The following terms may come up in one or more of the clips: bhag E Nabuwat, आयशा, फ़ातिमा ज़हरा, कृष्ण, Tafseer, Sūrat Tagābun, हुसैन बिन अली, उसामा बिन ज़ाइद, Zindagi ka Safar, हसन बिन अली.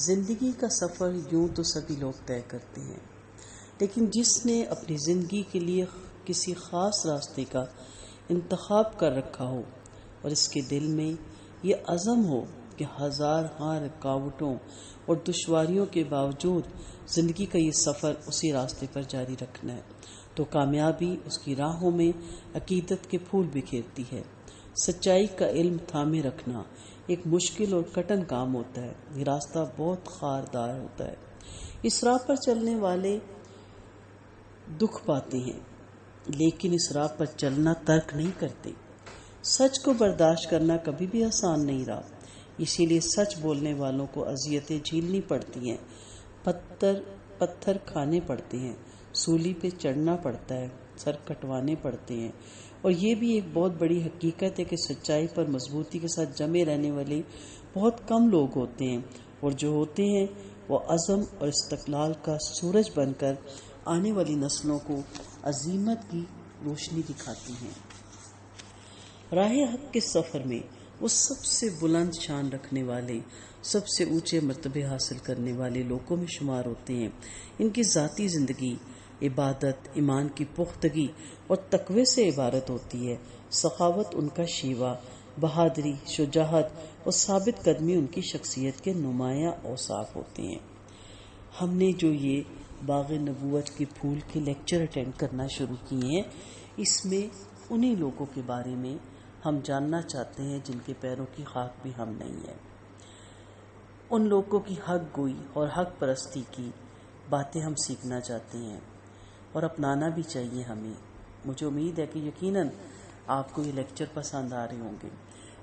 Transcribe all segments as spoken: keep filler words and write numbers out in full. ज़िंदगी का सफ़र यूँ तो सभी लोग तय करते हैं, लेकिन जिसने अपनी ज़िंदगी के लिए किसी ख़ास रास्ते का इंतखाब कर रखा हो और इसके दिल में ये अज़म हो कि हज़ार हाँ रुकावटों और दुश्वारियों के बावजूद ज़िंदगी का ये सफ़र उसी रास्ते पर जारी रखना है, तो कामयाबी उसकी राहों में अकीदत के फूल बिखेरती है। सच्चाई का इल्म थामे रखना एक मुश्किल और कठिन काम होता है। ये रास्ता बहुत खारदार होता है। इस राह पर चलने वाले दुख पाते हैं, लेकिन इस राह पर चलना तर्क नहीं करते। सच को बर्दाश्त करना कभी भी आसान नहीं रहा, इसीलिए सच बोलने वालों को अजियतें झेलनी पड़ती हैं, पत्थर पत्थर खाने पड़ते हैं, सूली पे चढ़ना पड़ता है, सर कटवाने पड़ते हैं। और ये भी एक बहुत बड़ी हकीकत है कि सच्चाई पर मजबूती के साथ जमे रहने वाले बहुत कम लोग होते हैं, और जो होते हैं वो अज़म और इस्तक़लाल का सूरज बनकर आने वाली नस्लों को अजीमत की रोशनी दिखाती हैं। राह हक़ के सफ़र में वो सबसे बुलंद शान रखने वाले, सबसे ऊंचे मरतबे हासिल करने वाले लोगों में शुमार होते हैं। इनकी ज़ाती ज़िंदगी इबादत, ईमान की पुख्तगी और तकवे से इबारत होती है। सखावत उनका शीवा, बहादरी, शुजाहत और साबित कदमी उनकी शख्सियत के नुमायाँ औसाफ होते हैं। हमने जो ये बाग ए नबूवत के फूल के लेक्चर अटेंड करना शुरू किए हैं, इसमें उन्हीं लोगों के बारे में हम जानना चाहते हैं जिनके पैरों की खाक भी हम नहीं है। उन लोगों की हक गोई और हक परस्ती की बातें हम सीखना चाहते हैं और अपनाना भी चाहिए हमें। मुझे उम्मीद है कि यकीनन आपको ये लेक्चर पसंद आ रहे होंगे,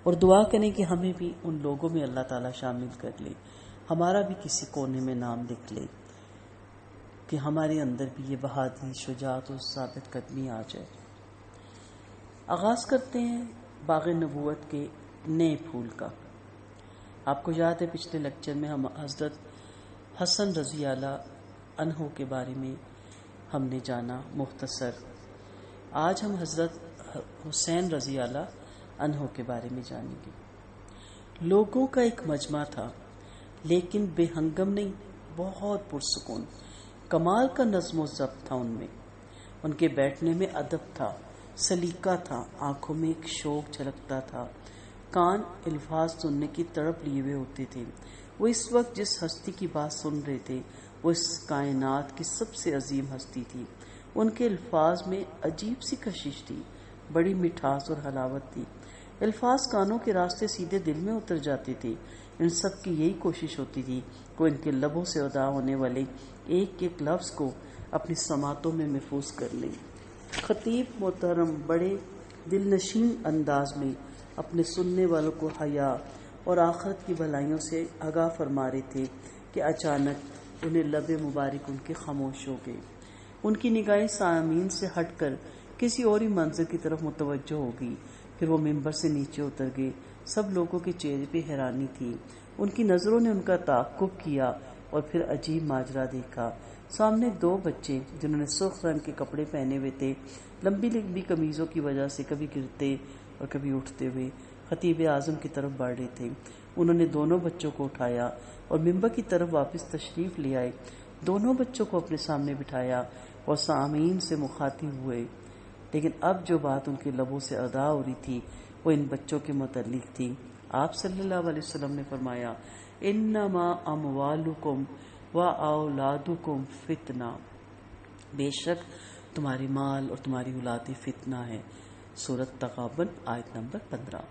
और दुआ करें कि हमें भी उन लोगों में अल्लाह ताला शामिल कर ले, हमारा भी किसी कोने में नाम लिख ले, कि हमारे अंदर भी ये बहादुरी, शुजाअत और साबित कदमी आ जाए। आगाज़ करते हैं बाग़-ए नबूवत के नए फूल का। आपको याद है पिछले लेक्चर में हम हज़रत हसन रज़ी अल्लाह अन्हु के बारे में हमने जाना मुख्तसर। आज हम हज़रत हुसैन रज़ी अल्लाह अन्हु के बारे में जानेंगे। लोगों का एक मजमा था, लेकिन बेहंगम नहीं, बहुत पुरसुकून, कमाल का नज़्म व ज़ब्त था उनमें। उनके बैठने में अदब था, सलीका था, आंखों में एक शौक झलकता था, कान अल्फाज सुनने की तड़प लिए हुए होते थे। वो इस वक्त जिस हस्ती की बात सुन रहे थे वो इस कायनात की सबसे अजीम हस्ती थी। उनके अल्फाज में अजीब सी कशिश थी, बड़ी मिठास और हलावत थी। अल्फाज कानों के रास्ते सीधे दिल में उतर जाते थे। इन सब की यही कोशिश होती थी कि इनके लबों से अदा होने वाले एक एक लफ्ज़ को अपनी समातों में महफूज कर लें। खतीब मोहतरम बड़े दिलनशीन अंदाज में अपने सुनने वालों को हया और आखरत की भलाइयों से आगाह फरमा रहे थे कि अचानक उन्हें लबे मुबारक उनके खामोश हो गए। उनकी निगाहें सामीन से हटकर किसी और ही मंजर की तरफ मुतवज्जो हो गई। फिर वो मिंबर से नीचे उतर गए। सब लोगों के चेहरे पे हैरानी थी। उनकी नज़रों ने उनका ताक़ुब किया और फिर अजीब माजरा देखा। सामने दो बच्चे जिन्होंने सुर्ख रंग के कपड़े पहने हुए थे, लंबी लंबी कमीज़ों की वजह से कभी गिरते और कभी उठते हुए खतीब आज़म की तरफ बढ़ रहे थे। उन्होंने दोनों बच्चों को उठाया और मिंबर की तरफ वापस तशरीफ़ ले आए। दोनों बच्चों को अपने सामने बिठाया और सामीन से मुखातिब हुए, लेकिन अब जो बात उनके लबों से अदा हो रही थी वो इन बच्चों के मुतल्लिक़ थी। आप सल्लल्लाहु अलैहि वसल्लम ने फरमाया, इन्नमा अमवालुकुम व औलादुकुम फितना, बेशक तुम्हारे माल और तुम्हारी औलादें फितना है। सूरत तगाबुन आयत नंबर पंद्रह।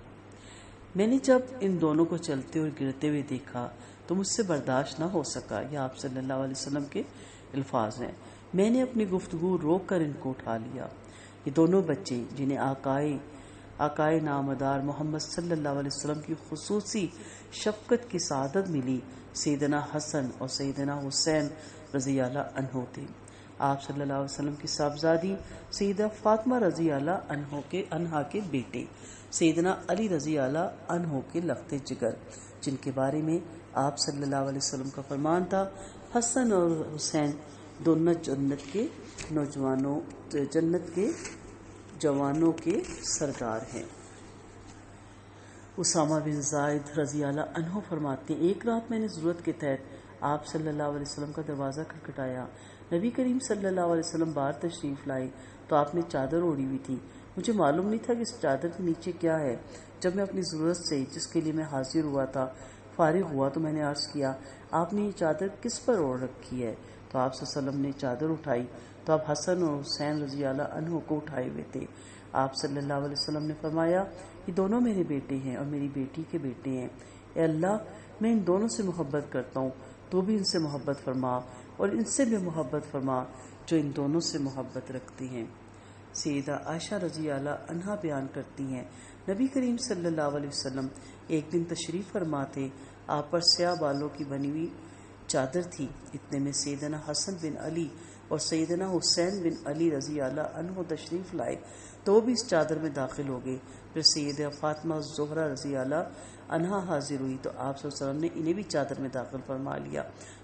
मैंने जब इन दोनों को चलते और गिरते हुए देखा तो मुझसे बर्दाश्त ना हो सका। यह आप सल्लल्लाहु अलैहि वसल्लम के अल्फाज हैं। मैंने अपनी गुफ्तगू रोक कर इनको उठा लिया। ये दोनों बच्चे जिन्हें आकाए आकाए नामदार मोहम्मद सल्लल्लाहु अलैहि वसल्लम की खुसूसी शफकत की सआदत मिली, सैयदना हसन और सैयदना हुसैन रज़ी अल्लाह अन्हु थे। आप सल्लल्लाहु अलैहि वसल्लम की साहबजादी सैयदा फातिमा रज़ी अल्लाह अन्हा के अन्हा के बेटे सैयदना अली रज़ी अल्लाह अन्हु के लखते जिगर, जिनके बारे में आप सल्लल्लाहु अलैहि वसल्लम का फरमान था, हसन और हुसैन दोनों जन्नत के नौजवानों जन्नत के जवानों के सरदार हैं। उसामा बिन ज़ाइद रज़ी अल्लाह अन्हु फरमाते हैं, एक रात मैंने ज़रूरत के तहत आप सल्लल्लाहु अलैहि वसल्लम का दरवाज़ा खटखटाया। नबी करीम सल्लल्लाहु अलैहि वसल्लम बाहर तशरीफ़ लाए तो आपने चादर ओढ़ी हुई थी। मुझे मालूम नहीं था कि इस चादर के नीचे क्या है। जब मैं अपनी ज़रूरत से, जिसके लिए मैं हाजिर हुआ था, फ़ारिग हुआ तो मैंने अर्ज़ किया, आपने ये चादर किस पर ओढ़ रखी है? तो आप सल्लल्लाहु अलैहि वसल्लम ने चादर उठाई तो आप हसन और हुसैन रज़ी अल्लाह अन्हु को उठाए हुए थे। आप सल्लल्लाहु अलैहि वसल्लम ने फरमाया, ये दोनों मेरे बेटे हैं और मेरी बेटी के बेटे हैं। ए अल्लाह, मैं इन दोनों से मोहब्बत करता हूँ, तो भी इनसे मोहब्बत फरमा और इनसे भी मोहब्बत फरमा जो इन दोनों से मोहब्बत रखती हैं। सैयदा आयशा रज़ी अल्लाह अन्हा बयान करती हैं, नबी करीम सल्लल्लाहु अलैहि वसल्लम एक दिन तशरीफ़ फरमा थे। आप पर स्याह बालों की बनी हुई चादर थी। इतने में सैयदना हसन बिन अली और सैयदना हुसैन बिन अली रज़ी अल्लाह अन्हु तशरीफ़ लाए तो वो भी इस चादर में दाखिल हो गए। फिर सैयदा फ़ातिमा ज़हरा रज़ी अल्लाह अन्हा हाजिर हुई तो आप सल्लल्लाहु अलैहि वसल्लम ने इन्हें भी चादर में दाखिल फरमा लिया।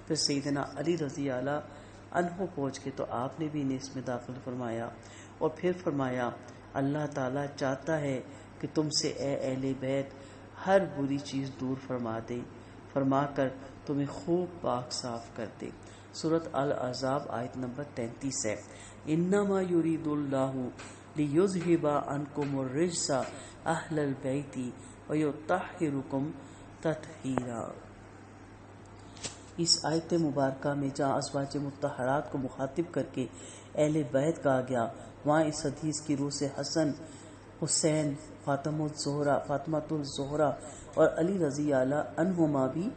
फिर सैयदना अली रज़ी अल्लाह अन्हु पहुँच गए तो आपने भी इन्हें इसमें दाखिल फरमाया और फिर फरमाया, अल्लाह ताला चाहता है कि तुमसे ए अहले बैत हर बुरी चीज़ दूर फरमा दे, फरमा कर तुम्हें खूब पाक साफ कर दे। सूरत अल अज़ाब आयत नंबर तैंतीस है। इन्नमा युरीदुल्लाहु लियुज़हिबा अन्कुम अर्रिज्सा अहलल बैति व युत्तहिरुकुम तत्हीरा। इस आयत मुबारका में जहाँ अज़वाज मुत्तहरात को मुखातिब करके अहले बैत कहा गया, वहाँ इस हदीस की रूह से हसन, हुसैन, फ़ातिमा ज़हरा फ़ातिमातुल ज़हरा और अली रज़ी अल्लाह अन्हुमा भी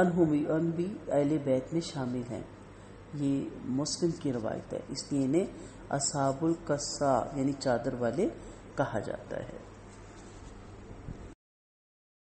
अन्हुम भी अहले बैत में शामिल हैं। ये मुस्लिम की रवायत है, इसलिए इन्हें अस्साबुल किस्सा यानी चादर वाले कहा जाता है।